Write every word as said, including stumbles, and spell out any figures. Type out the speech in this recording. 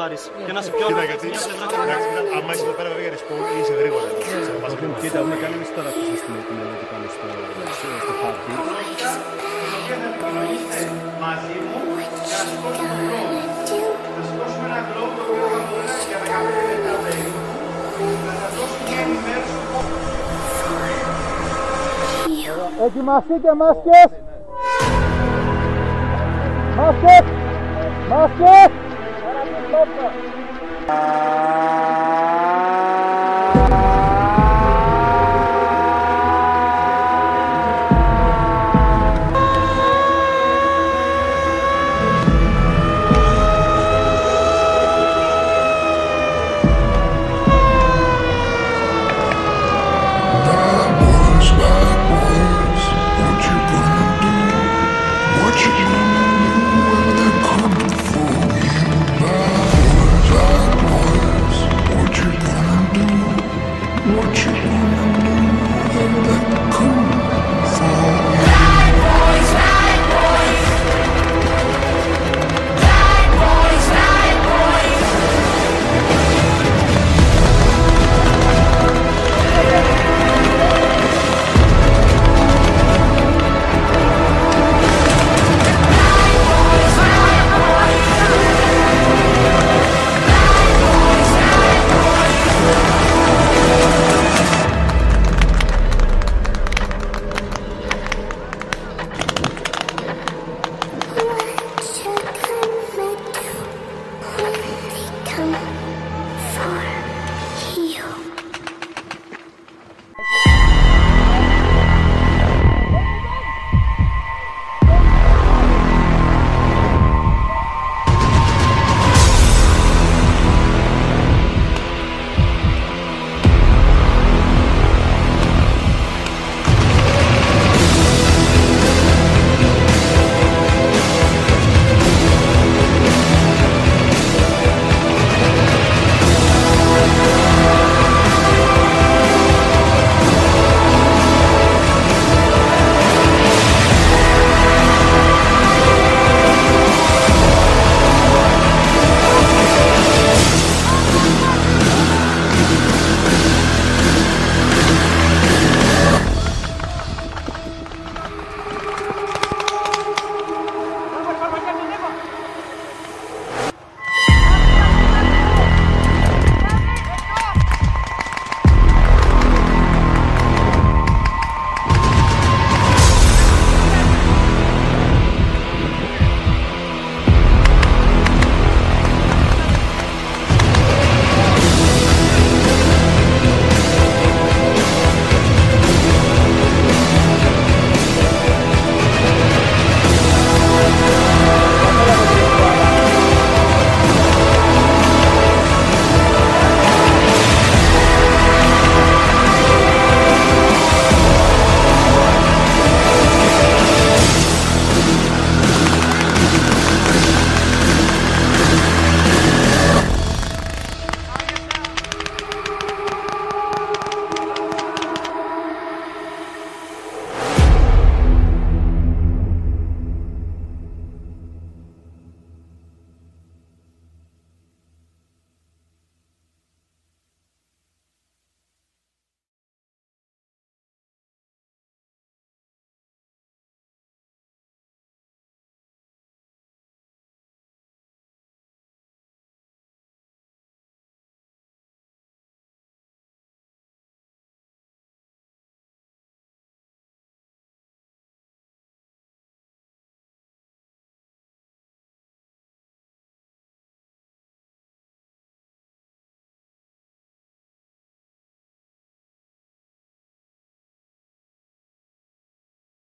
πάρεις και να σε πιώνει. Αν είσαι εδώ πέρα, βέβαια για ρεσπό, είσαι γρήγορα. Κοίτα, έχουμε κάνει εμείς τώρα αυτή τη στιγμή την μελέτη πάνω στο χάρτη. Μαζί μου και να σηκώσουμε έναν γρόβο. Να σηκώσουμε έναν γρόβο το οποίο θα μπορεί για να κάνουμε ένα δέγιο. Να σας δώσουμε μια ενημέρωση. Ετοιμαστείτε μάσκες! Μάσκες! Μάσκες! Watch.